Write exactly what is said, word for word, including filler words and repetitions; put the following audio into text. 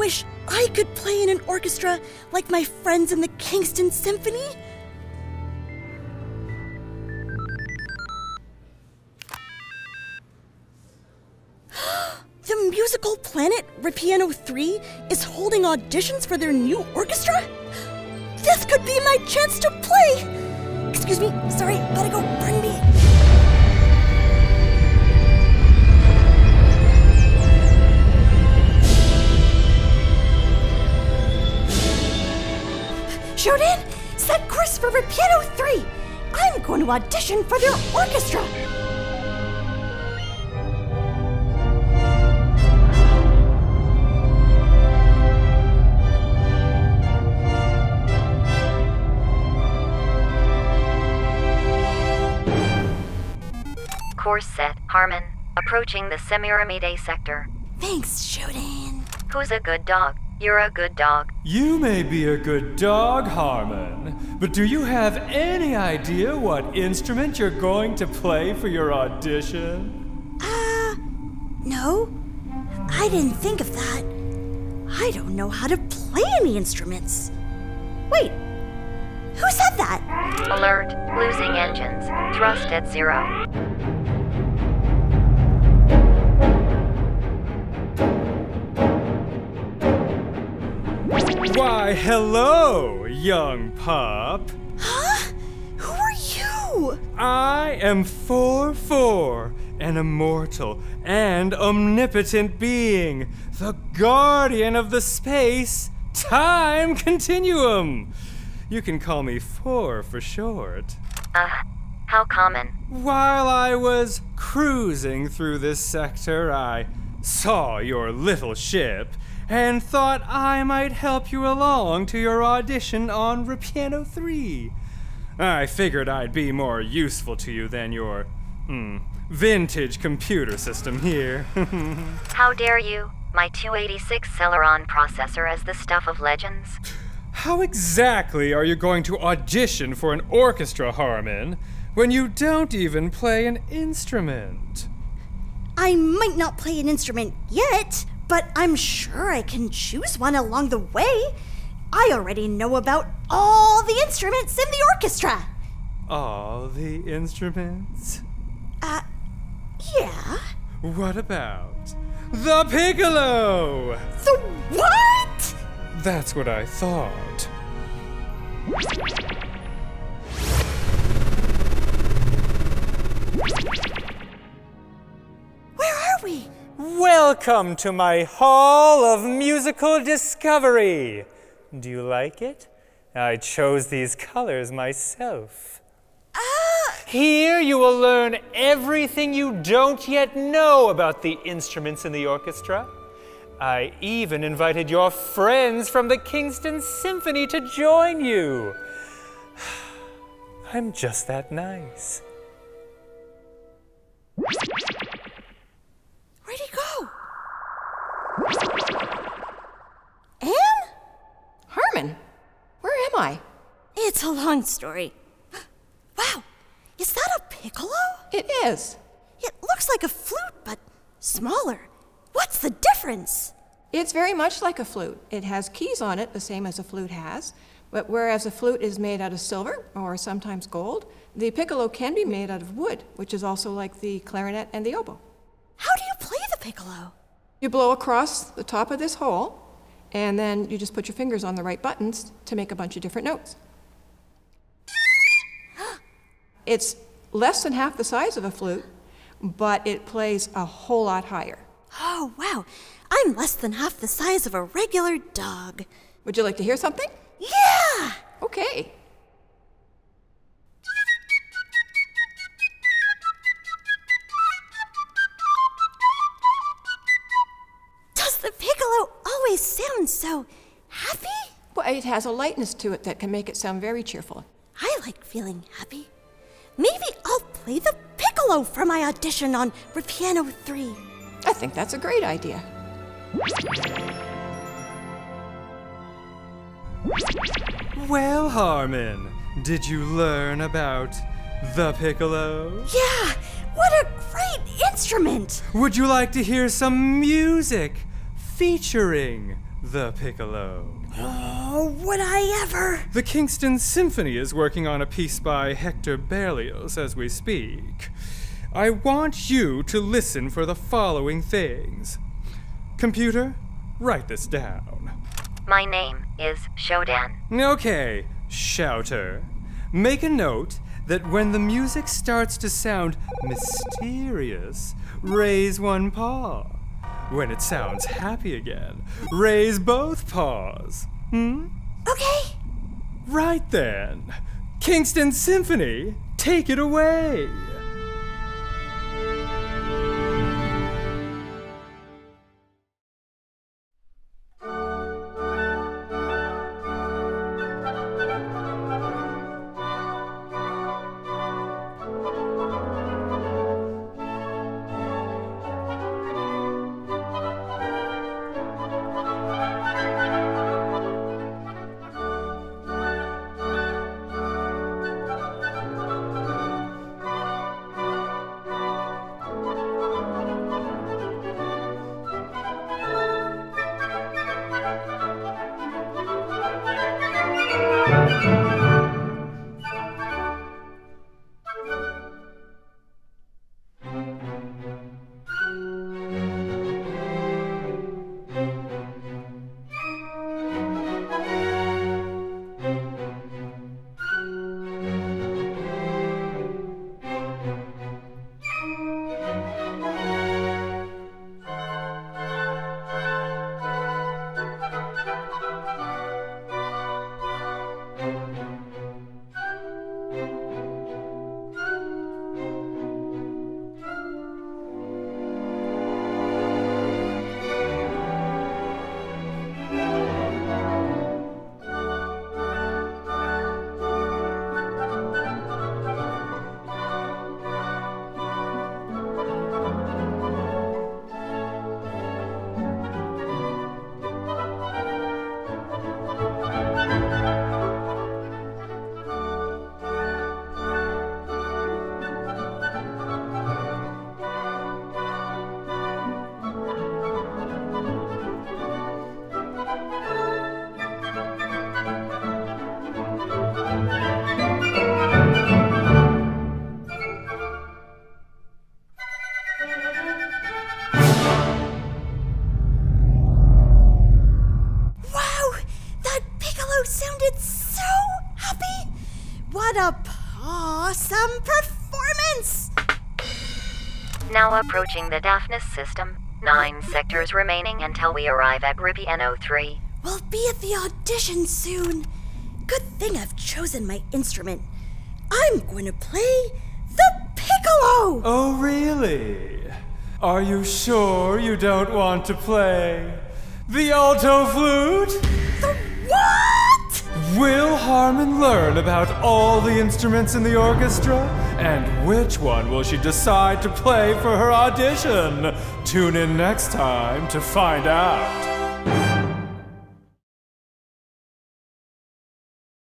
wish I could play in an orchestra like my friends in the Kingston Symphony. The musical planet Repiano three is holding auditions for their new orchestra? This could be my chance to play! Excuse me, sorry, gotta go, pardon me. Shodan, set course for Repiano three! I'm going to audition for their orchestra! Course set, Harmon. Approaching the Semiramide sector. Thanks, Shodan. Who's a good dog? You're a good dog. You may be a good dog, Harmon, but do you have any idea what instrument you're going to play for your audition? Uh, no. I didn't think of that. I don't know how to play any instruments. Wait, who said that? Alert, losing engines. Thrust at zero. Why, hello, young pup. Huh? Who are you? I am four four, an immortal and omnipotent being, the guardian of the space-time continuum. You can call me four for short. Uh, how common? While I was cruising through this sector, I saw your little ship and thought I might help you along to your audition on Repiano three. I figured I'd be more useful to you than your mm, vintage computer system here. How dare you? My two eighty-six Celeron processor is the stuff of legends. How exactly are you going to audition for an orchestra, Harmon, when you don't even play an instrument? I might not play an instrument yet, but I'm sure I can choose one along the way. I already know about all the instruments in the orchestra. All the instruments? Uh, yeah. What about the piccolo? The what? That's what I thought. Where are we? Welcome to my Hall of Musical Discovery. Do you like it? I chose these colors myself. Ah! Here you will learn everything you don't yet know about the instruments in the orchestra. I even invited your friends from the Kingston Symphony to join you. I'm just that nice. Where'd he go? Anne? Harmon, where am I? It's a long story. Wow, is that a piccolo? It is. It looks like a flute, but smaller. What's the difference? It's very much like a flute. It has keys on it, the same as a flute has. But whereas a flute is made out of silver, or sometimes gold, the piccolo can be made out of wood, which is also like the clarinet and the oboe. How do you play the piccolo? You blow across the top of this hole, and then you just put your fingers on the right buttons to make a bunch of different notes. It's less than half the size of a flute, but it plays a whole lot higher. Oh, wow. I'm less than half the size of a regular dog. Would you like to hear something? Yeah! Okay. Sounds so happy. Well, it has a lightness to it that can make it sound very cheerful. I like feeling happy. Maybe I'll play the piccolo for my audition on Repiano three. I think that's a great idea. Well, Harmon, did you learn about the piccolo? Yeah, what a great instrument! Would you like to hear some music featuring the piccolo. Oh, would I ever? The Kingston Symphony is working on a piece by Hector Berlioz as we speak. I want you to listen for the following things. Computer, write this down. My name is Shodan. Okay, Shouter. Make a note that when the music starts to sound mysterious, raise one paw. When it sounds happy again, raise both paws. Hmm? Okay. Right then. Kingston Symphony, take it away. Approaching the Daphnis system. Nine sectors remaining until we arrive at Ruby N zero three. We'll be at the audition soon. Good thing I've chosen my instrument. I'm going to play the piccolo! Oh, really? Are you sure you don't want to play the alto flute? The what? Will Harmon learn about all the instruments in the orchestra? And which one will she decide to play for her audition? Tune in next time to find out.